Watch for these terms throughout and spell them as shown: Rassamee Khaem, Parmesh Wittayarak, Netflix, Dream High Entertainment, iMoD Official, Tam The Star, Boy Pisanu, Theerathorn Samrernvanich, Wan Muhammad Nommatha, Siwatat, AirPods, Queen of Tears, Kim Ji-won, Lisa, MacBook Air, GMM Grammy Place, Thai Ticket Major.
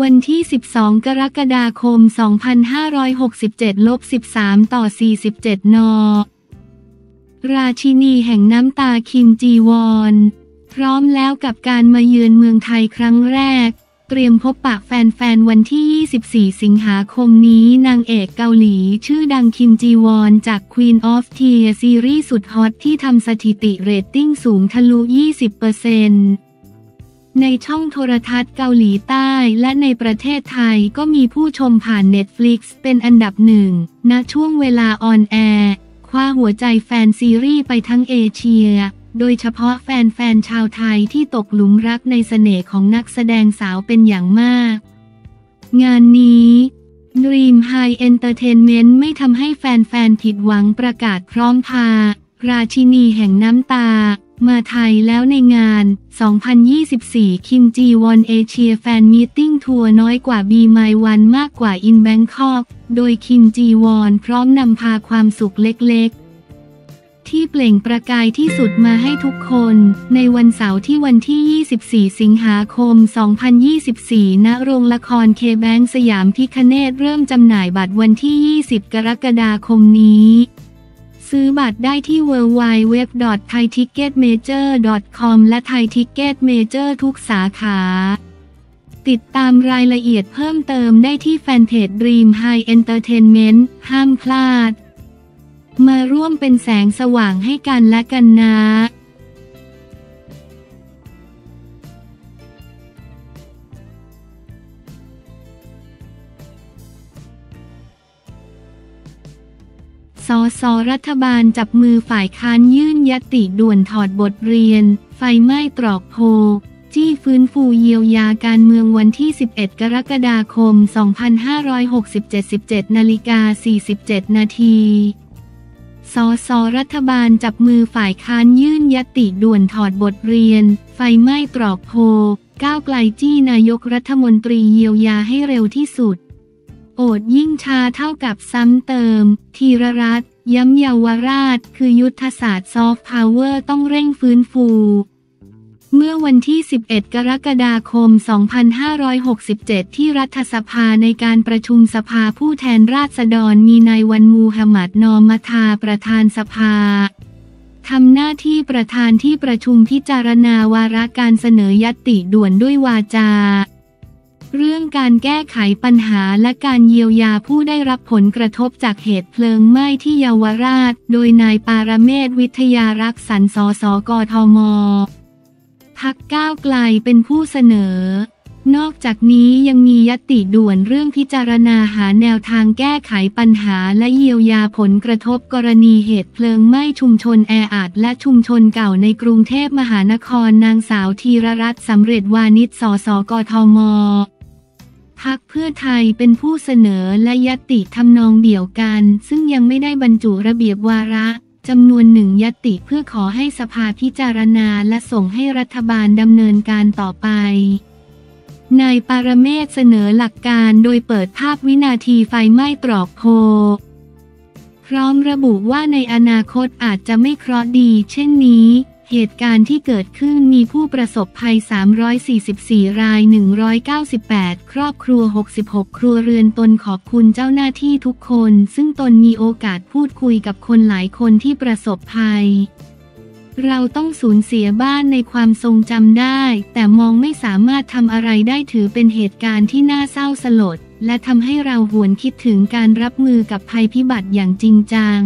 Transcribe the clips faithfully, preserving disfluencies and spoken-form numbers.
วันที่สิบสองกรกฎาคมสองพันห้าร้อยหกสิบเจ็ด สิบสามต่อสี่สิบเจ็ด น.ราชินีแห่งน้ำตาคิมจีวอนพร้อมแล้วกับการมาเยือนเมืองไทยครั้งแรกเตรียมพบปะแฟนๆวันที่ยี่สิบสี่สิงหาคมนี้นางเอกเกาหลีชื่อดังคิมจีวอนจาก Queen of Tears ซีรีส์สุดฮอตที่ทำสถิติเรตติ้งสูงทะลุ ยี่สิบเปอร์เซ็นต์ ในช่องโทรทัศน์เกาหลีใต้และในประเทศไทยก็มีผู้ชมผ่าน Netflix เป็นอันดับหนึ่งณช่วงเวลาออนแอร์คว้าหัวใจแฟนซีรีส์ไปทั้งเอเชียโดยเฉพาะแฟนๆชาวไทยที่ตกหลุมรักในเสน่ห์ของนักแสดงสาวเป็นอย่างมากงานนี้ Dream High Entertainment ไม่ทำให้แฟนๆผิดหวังประกาศพร้อมพาราชินีแห่งน้ำตามาไทยแล้วในงานสองพันยี่สิบสี่คิมจีวอนเอเชียแฟนมีตติ้งทัวร์น้อยกว่า บี My One มากกว่า In Bangkok โดยคิมจีวอนพร้อมนำพาความสุขเล็กๆที่เปล่งประกายที่สุดมาให้ทุกคนในวันเสาร์ที่วันที่ยี่สิบสี่สิงหาคมสองพันยี่สิบสี่ณโรงละครเคแบงสยามพิคเนตเริ่มจำหน่ายบัตรวันที่ยี่สิบกรกฎาคมนี้ซื้อบัตรได้ที่ ดับเบิลยู ดับเบิลยู ดับเบิลยู ดอท ไทยทิกเก็ตเมเจอร์ ดอท คอม และ Thai Ticket Major ทุกสาขาติดตามรายละเอียดเพิ่มเติมได้ที่แฟนเพจ Dream High Entertainment ห้ามพลาดมาร่วมเป็นแสงสว่างให้กันและกันนะสส.รัฐบาลจับมือฝ่ายค้านยื่นญัตติด่วนถอดบทเรียนไฟไหม้ตรอกโพจี้ฟื้นฟูเยียวยาการเมืองวันที่สิบเอ็ดกรกฎาคมสองพันห้าร้อยหกสิบเจ็ด สิบเจ็ดนาฬิกาสี่สิบเจ็ดนาทีสส.รัฐบาลจับมือฝ่ายค้านยื่นญัตติด่วนถอดบทเรียนไฟไหม้ตรอกโพก้าวไกลจี้นายกรัฐมนตรีเยียวยาให้เร็วที่สุดโอดยิ่งชาเท่ากับซ้ำเติมธีรรัตน์ย้ำเยาวราชคือยุทธศาสตร์ซอฟต์พาวเวอร์ต้องเร่งฟื้นฟูเมื่อวันที่สิบเอ็ดกรกฎาคมสองพันห้าร้อยหกสิบเจ็ดที่รัฐสภาในการประชุมสภาผู้แทนราษฎรมีนายวันมูฮัมหมัดนอมัทาประธานสภาทำหน้าที่ประธานที่ประชุมพิจารณาวาระการเสนอญัตติด่วนด้วยวาจาเรื่องการแก้ไขปัญหาและการเยียวยาผู้ได้รับผลกระทบจากเหตุเพลิงไหม้ที่เยาวราชโดยนายปารเมศวิทยารักษ์สรรค์ สส.กทม.พรรคก้าวไกลเป็นผู้เสนอนอกจากนี้ยังมีญัตติด่วนเรื่องพิจารณาหาแนวทางแก้ไขปัญหาและเยียวยาผลกระทบกรณีเหตุเพลิงไหม้ชุมชนแออัดและชุมชนเก่าในกรุงเทพมหานครนางสาวธีรรัตน์สำเร็จวานิช สส.กทม.พรรคเพื่อไทยเป็นผู้เสนอและญัตติทำนองเดียวกันซึ่งยังไม่ได้บรรจุระเบียบวาระจำนวนหนึ่งญัตติเพื่อขอให้สภาพิจารณาและส่งให้รัฐบาลดำเนินการต่อไปนายปารเมศเสนอหลักการโดยเปิดภาพวินาทีไฟไหม้ตรอกโพพร้อมระบุว่าในอนาคตอาจจะไม่เคราะห์ดีเช่นนี้เหตุการณ์ที่เกิดขึ้นมีผู้ประสบภัยสามร้อยสี่สิบสี่รายหนึ่งร้อยเก้าสิบแปดครอบครัวหกสิบหกครัวเรือนตนขอบคุณเจ้าหน้าที่ทุกคนซึ่งตนมีโอกาสพูดคุยกับคนหลายคนที่ประสบภัยเราต้องสูญเสียบ้านในความทรงจำได้แต่มองไม่สามารถทำอะไรได้ถือเป็นเหตุการณ์ที่น่าเศร้าสลดและทำให้เราหวนคิดถึงการรับมือกับภัยพิบัติอย่างจริงจัง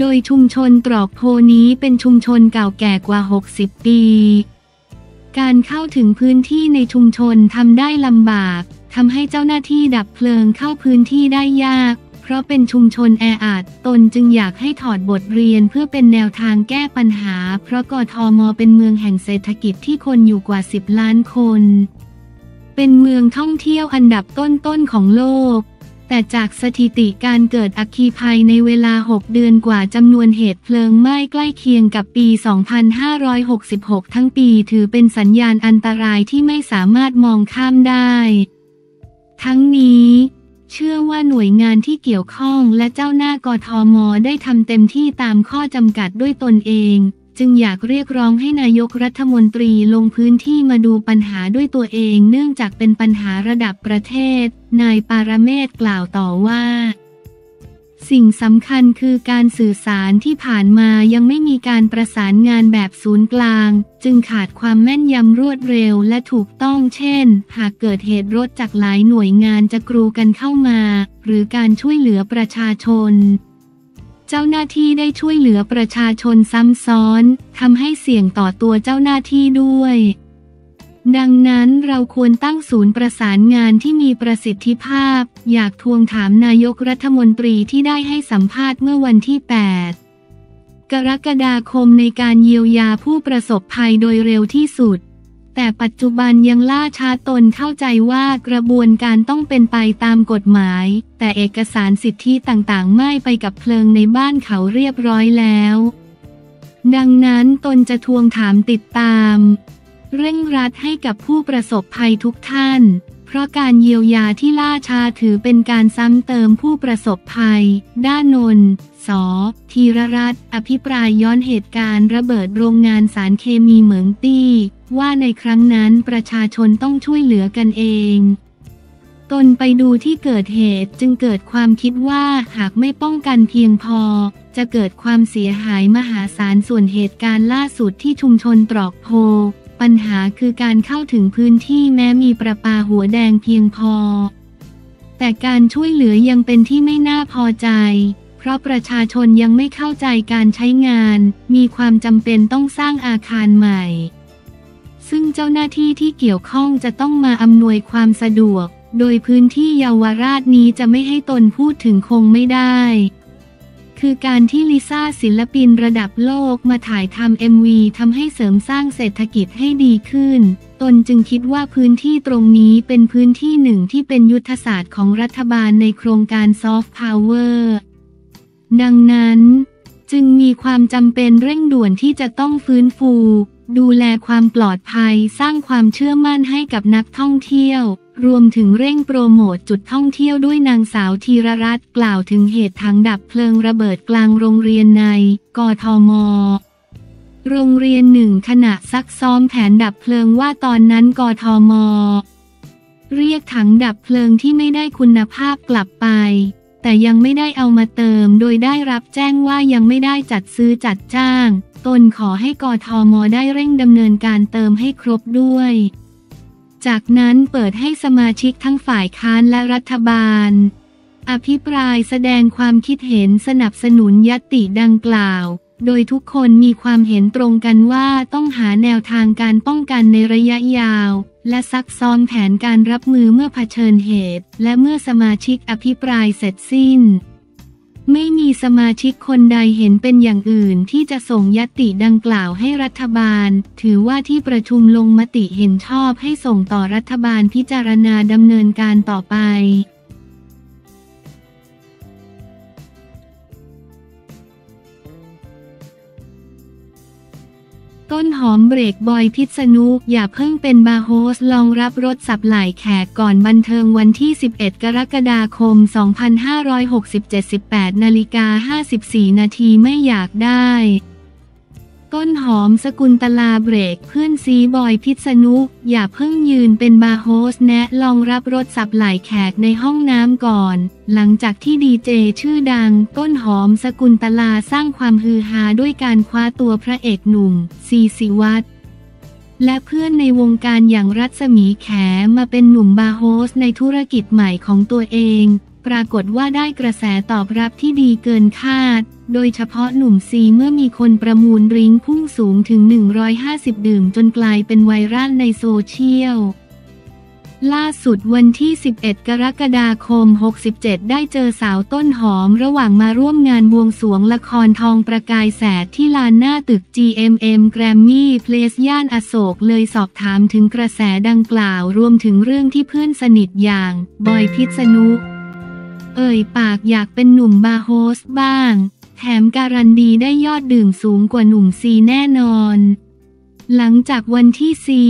โดยชุมชนตรอกโพนี้เป็นชุมชนเก่าแก่กว่าหกสิบปีการเข้าถึงพื้นที่ในชุมชนทำได้ลำบากทำให้เจ้าหน้าที่ดับเพลิงเข้าพื้นที่ได้ยากเพราะเป็นชุมชนแออัดตนจึงอยากให้ถอดบทเรียนเพื่อเป็นแนวทางแก้ปัญหาเพราะกทม.เป็นเมืองแห่งเศรษฐกิจที่คนอยู่กว่าสิบล้านคนเป็นเมืองท่องเที่ยวอันดับต้นๆของโลกแต่จากสถิติการเกิดอัคคีภัยในเวลาหกเดือนกว่าจำนวนเหตุเพลิงไหม้ใกล้เคียงกับปีสองพันห้าร้อยหกสิบหกทั้งปีถือเป็นสัญญาณอันตรายที่ไม่สามารถมองข้ามได้ทั้งนี้เชื่อว่าหน่วยงานที่เกี่ยวข้องและเจ้าหน้าที่กทม.ได้ทำเต็มที่ตามข้อจำกัดด้วยตนเอง จึงอยากเรียกร้องให้นายกรัฐมนตรีลงพื้นที่มาดูปัญหาด้วยตัวเองเนื่องจากเป็นปัญหาระดับประเทศนายปารเมศกล่าวต่อว่าสิ่งสำคัญคือการสื่อสารที่ผ่านมายังไม่มีการประสานงานแบบศูนย์กลางจึงขาดความแม่นยำรวดเร็วและถูกต้องเช่นหากเกิดเหตุรถจากหลายหน่วยงานจะกรูกันเข้ามาหรือการช่วยเหลือประชาชนเจ้าหน้าที่ได้ช่วยเหลือประชาชนซ้ำซ้อนทำให้เสี่ยงต่อตัวเจ้าหน้าที่ด้วยดังนั้นเราควรตั้งศูนย์ประสานงานที่มีประสิทธิภาพอยากทวงถามนายกรัฐมนตรีที่ได้ให้สัมภาษณ์เมื่อวันที่แปดกรกฎาคมในการเยียวยาผู้ประสบภัยโดยเร็วที่สุดแต่ปัจจุบันยังล่าช้าตนเข้าใจว่ากระบวนการต้องเป็นไปตามกฎหมายแต่เอกสารสิทธิต่างๆไม่ไปกับเพลิงในบ้านเขาเรียบร้อยแล้วดังนั้นตนจะทวงถามติดตามเร่งรัดให้กับผู้ประสบภัยทุกท่านเพราะการเยียวยาที่ล่าช้าถือเป็นการซ้ำเติมผู้ประสบภัยด้านนนท์ ส. ธีรรัตน์อภิปรายย้อนเหตุการณ์ระเบิดโรงงานสารเคมีเหมืองตี้ว่าในครั้งนั้นประชาชนต้องช่วยเหลือกันเองตนไปดูที่เกิดเหตุจึงเกิดความคิดว่าหากไม่ป้องกันเพียงพอจะเกิดความเสียหายมหาศาลส่วนเหตุการณ์ล่าสุดที่ชุมชนตรอกโพปัญหาคือการเข้าถึงพื้นที่แม้มีประปาหัวแดงเพียงพอแต่การช่วยเหลือยังเป็นที่ไม่น่าพอใจเพราะประชาชนยังไม่เข้าใจการใช้งานมีความจำเป็นต้องสร้างอาคารใหม่ซึ่งเจ้าหน้าที่ที่เกี่ยวข้องจะต้องมาอำนวยความสะดวกโดยพื้นที่เยาวราชนี้จะไม่ให้ตนพูดถึงคงไม่ได้คือการที่ลิซ่าศิลปินระดับโลกมาถ่ายทำเอ็มวีทำให้เสริมสร้างเศรษฐกิจให้ดีขึ้นตนจึงคิดว่าพื้นที่ตรงนี้เป็นพื้นที่หนึ่งที่เป็นยุทธศาสตร์ของรัฐบาลในโครงการซอฟต์พาวเวอร์ดังนั้นจึงมีความจำเป็นเร่งด่วนที่จะต้องฟื้นฟูดูแลความปลอดภัยสร้างความเชื่อมั่นให้กับนักท่องเที่ยวรวมถึงเร่งโปรโมทจุดท่องเที่ยวด้วยนางสาวธีรรัตน์กล่าวถึงเหตุถังดับเพลิงระเบิดกลางโรงเรียนในกทม.โรงเรียนหนึ่งขณะซักซ้อมแผนดับเพลิงว่าตอนนั้นกทม.เรียกถังดับเพลิงที่ไม่ได้คุณภาพกลับไปแต่ยังไม่ได้เอามาเติมโดยได้รับแจ้งว่ายังไม่ได้จัดซื้อจัดจ้างตนขอให้กทม.ได้เร่งดำเนินการเติมให้ครบด้วยจากนั้นเปิดให้สมาชิกทั้งฝ่ายค้านและรัฐบาลอภิปรายแสดงความคิดเห็นสนับสนุนญัตติดังกล่าวโดยทุกคนมีความเห็นตรงกันว่าต้องหาแนวทางการป้องกันในระยะยาวและซักซ้อมแผนการรับมือเมื่อเผชิญเหตุและเมื่อสมาชิกอภิปรายเสร็จสิ้นไม่มีสมาชิกคนใดเห็นเป็นอย่างอื่นที่จะส่งญัตติดังกล่าวให้รัฐบาลถือว่าที่ประชุมลงมติเห็นชอบให้ส่งต่อรัฐบาลพิจารณาดำเนินการต่อไปต้นหอมเบรกบอยพิษณุอย่าเพิ่งเป็นบาร์โฮสลองรับรถสับไหล่แขกก่อนบันเทิงวันที่สิบเอ็ดกรกฎาคมสองพันห้าร้อยหกสิบเจ็ด สิบแปดนาฬิกาห้าสิบสี่นาทีไม่อยากได้ต้นหอมสกุลตลาเบรกเพื่อนซีบอยพิษณุอย่าเพิ่งยืนเป็นบาร์โฮสแนะลองรับรถสับไหล่แขกในห้องน้ำก่อนหลังจากที่ดีเจชื่อดังต้นหอมสกุลตลาสร้างความฮือฮาด้วยการคว้าตัวพระเอกหนุ่มซีศิวัฒน์และเพื่อนในวงการอย่างรัศมีแขมาเป็นหนุ่มบาร์โฮสในธุรกิจใหม่ของตัวเองปรากฏว่าได้กระแสตอบรับที่ดีเกินคาดโดยเฉพาะหนุ่มซีเมื่อมีคนประมูลดริงก์พุ่งสูงถึงหนึ่งร้อยห้าสิบดื่มจนกลายเป็นไวรัลในโซเชียลล่าสุดวันที่สิบเอ็ดกรกฎาคมหกสิบเจ็ดได้เจอสาวต้นหอมระหว่างมาร่วมงานบวงสรวงละครทองประกายแสดที่ลานหน้าตึก จี เอ็ม เอ็ม Grammy Place ย่านอโศกเลยสอบถามถึงกระแสดังกล่าวรวมถึงเรื่องที่เพื่อนสนิทอย่างบอยพิษณุเอ่ยปากอยากเป็นหนุ่มบาร์โฮสบ้างแถมการันตีได้ยอดดื่มสูงกว่าหนุ่มซีแน่นอนหลังจากวันที่ซี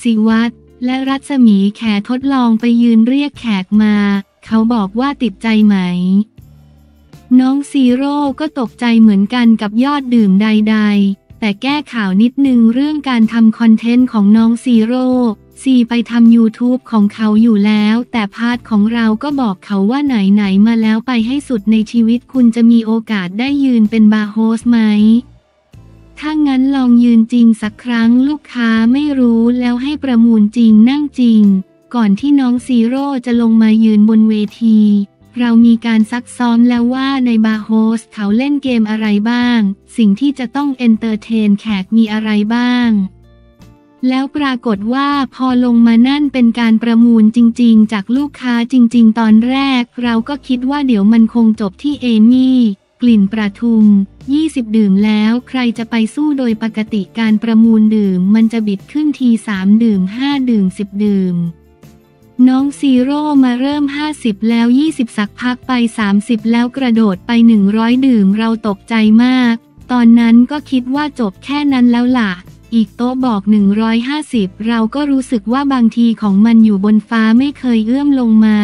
ศิวัฒน์และรัศมีแขทดลองไปยืนเรียกแขกมาเขาบอกว่าติดใจไหมน้องซีโร่ก็ตกใจเหมือนกันกับยอดดื่มใดๆ แต่แก้ข่าวนิดนึงเรื่องการทำคอนเทนต์ของน้องซีโร่ซีไปทำ ยูทูบ ของเขาอยู่แล้วแต่พาร์ทของเราก็บอกเขาว่าไหนๆมาแล้วไปให้สุดในชีวิตคุณจะมีโอกาสได้ยืนเป็นบาร์โฮสไหมถ้างั้นลองยืนจริงสักครั้งลูกค้าไม่รู้แล้วให้ประมูลจริงนั่งจริงก่อนที่น้องซีโร่จะลงมายืนบนเวทีเรามีการซักซ้อมแล้วว่าในบาร์โฮสเขาเล่นเกมอะไรบ้างสิ่งที่จะต้องเอนเตอร์เทนแขกมีอะไรบ้างแล้วปรากฏว่าพอลงมานั่นเป็นการประมูลจริงๆจากลูกค้าจริงๆตอนแรกเราก็คิดว่าเดี๋ยวมันคงจบที่เอมี่กลิ่นประทุมยี่สิบดื่มแล้วใครจะไปสู้โดยปกติการประมูลดื่มมันจะบิดขึ้นทีสามดื่มห้าดื่มสิบดื่มน้องซีโร่มาเริ่มห้าสิบแล้วยี่สิบสักพักไปสามสิบแล้วกระโดดไปหนึ่งร้อยดื่มเราตกใจมากตอนนั้นก็คิดว่าจบแค่นั้นแล้วล่ะอีกโต๊ะบอกหนึ่งร้อยห้าสิบเราก็รู้สึกว่าบางทีของมันอยู่บนฟ้าไม่เคยเอื้อมลงมา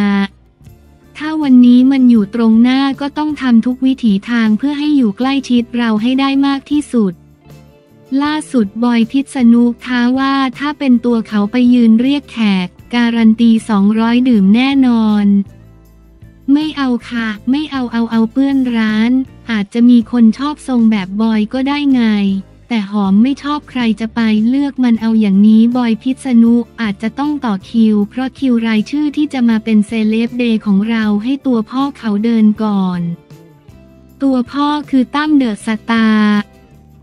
ถ้าวันนี้มันอยู่ตรงหน้าก็ต้องทำทุกวิถีทางเพื่อให้อยู่ใกล้ชิดเราให้ได้มากที่สุดล่าสุดบอยพิษณุท้าว่าถ้าเป็นตัวเขาไปยืนเรียกแขกการันตีสองร้อยดื่มแน่นอนไม่เอาค่ะไม่เอาเอาเอาเปื้อนร้านอาจจะมีคนชอบทรงแบบบอยก็ได้ไงแต่หอมไม่ชอบใครจะไปเลือกมันเอาอย่างนี้บอยพิษณุอาจจะต้องต่อคิวเพราะคิวรายชื่อที่จะมาเป็นเซเลบเดย์ของเราให้ตัวพ่อเขาเดินก่อนตัวพ่อคือตั้มเดอะสตาร์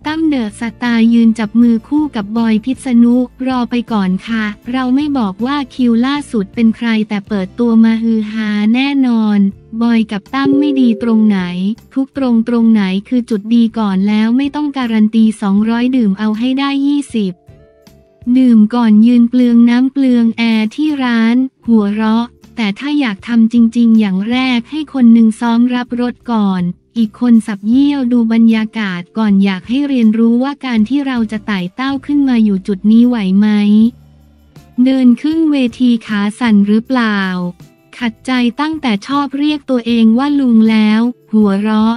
ตั้มเดอะสตาร์ยืนจับมือคู่กับบอยพิษณุรอไปก่อนค่ะเราไม่บอกว่าคิวล่าสุดเป็นใครแต่เปิดตัวมาฮือฮาแน่นอนบอยกับตั้มไม่ดีตรงไหนทุกตรงตรงไหนคือจุดดีก่อนแล้วไม่ต้องการันตีสองร้อยดื่มเอาให้ได้ยี่สิบดื่มก่อนยืนเปลืองน้ำเปลืองแอร์ที่ร้านหัวเราะแต่ถ้าอยากทำจริงๆอย่างแรกให้คนหนึ่งซ้อมรับรสก่อนอีกคนสับเยี่ยวดูบรรยากาศก่อนอยากให้เรียนรู้ว่าการที่เราจะไต่เต้าขึ้นมาอยู่จุดนี้ไหวไหมเดินขึ้นเวทีขาสั่นหรือเปล่าขัดใจตั้งแต่ชอบเรียกตัวเองว่าลุงแล้วหัวเราะ